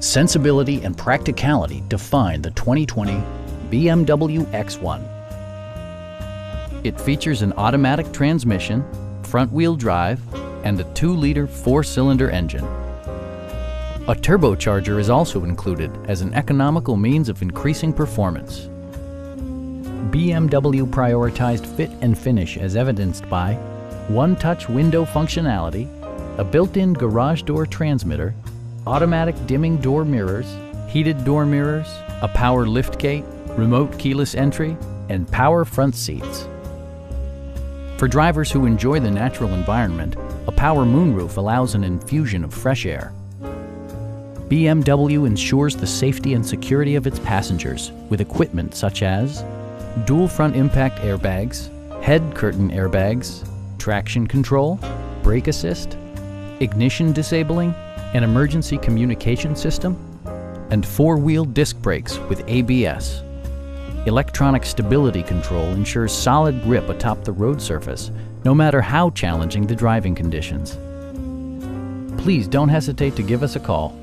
Sensibility and practicality define the 2020 BMW X1. It features an automatic transmission, front-wheel drive, and a 2-liter 4-cylinder engine. A turbocharger is also included as an economical means of increasing performance. BMW prioritized fit and finish as evidenced by one-touch window functionality, a built-in garage door transmitter, automatic dimming door mirrors, heated door mirrors, a power liftgate, remote keyless entry, and power front seats. For drivers who enjoy the natural environment, a power moonroof allows an infusion of fresh air. BMW ensures the safety and security of its passengers with equipment such as dual front impact airbags, head curtain airbags, traction control, brake assist, ignition disabling, an emergency communication system, and four-wheel disc brakes with ABS. Electronic stability control ensures solid grip atop the road surface, no matter how challenging the driving conditions. Please don't hesitate to give us a call.